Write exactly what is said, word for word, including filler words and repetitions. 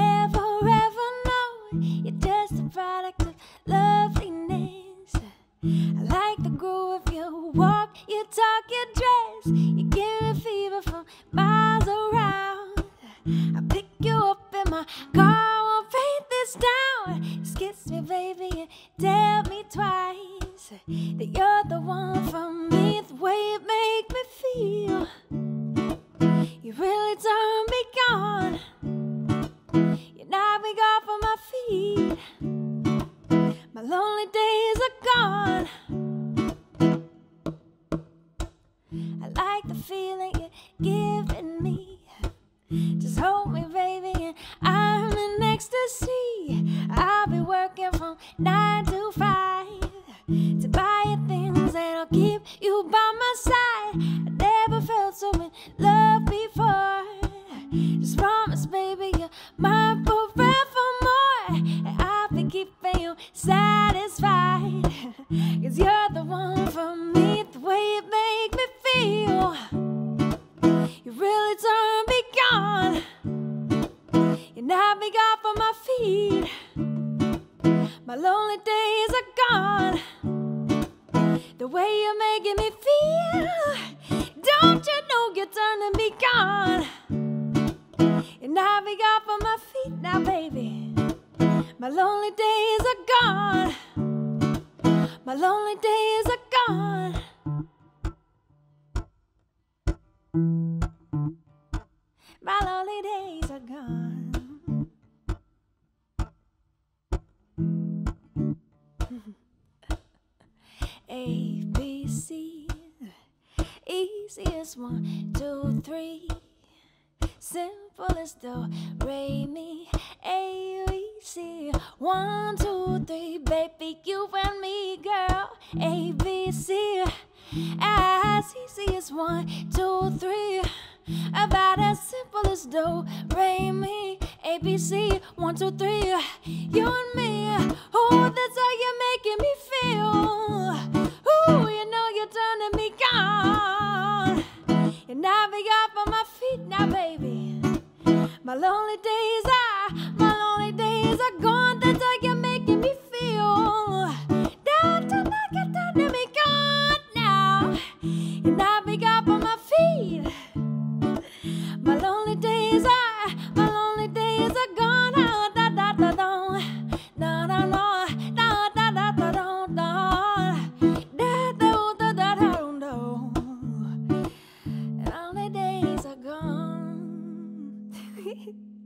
never ever know. You're just a product of loveliness. I like the groove of your walk, your talk, your dress. You give me fever from miles around. I pick you up in my car, won't paint this town. Just kiss me, baby, and tell me twice that you're the one for me. The way you make me feel, you really turn me on. You knock me off of my feet. My lonely days are gone. I like the feeling you're giving me. Just hold me, baby, and I'm in ecstasy. I'll be working from nine to five to buy you things that'll keep you by my side. I never felt so in love before. Just promise, baby, you're mine forevermore, and I'll be keeping you satisfied. Cause you're the one for me, the way you make me feel. You really turn me on. You knock me off of my feet. My lonely days are gone. The way you're making me feel, don't you know you're turning me on? And I'll be off on my feet now, baby. My lonely days are gone. My lonely days are gone. My lonely days are gone. A, B, C. Easiest one, two, three. Simple as do, re, mi, A, B, C. One, two, three, baby, you and me, girl. A, B, C. As easy as one, two, three. About as simple as do, re, mi, A, B, C. One, two, three. You and me. Oh, that's how you're making me feel. Ooh, you know you're turning me on. You knock me off of my feet now, baby. My lonely days are, my lonely days are gone. That's how you're making me feel. Down to knock it down to me gone now. You knock me off of my feet. My lonely days are, my lonely days are gone. Da da da da da da da da da da da da da da da da da da. Lonely days are gone.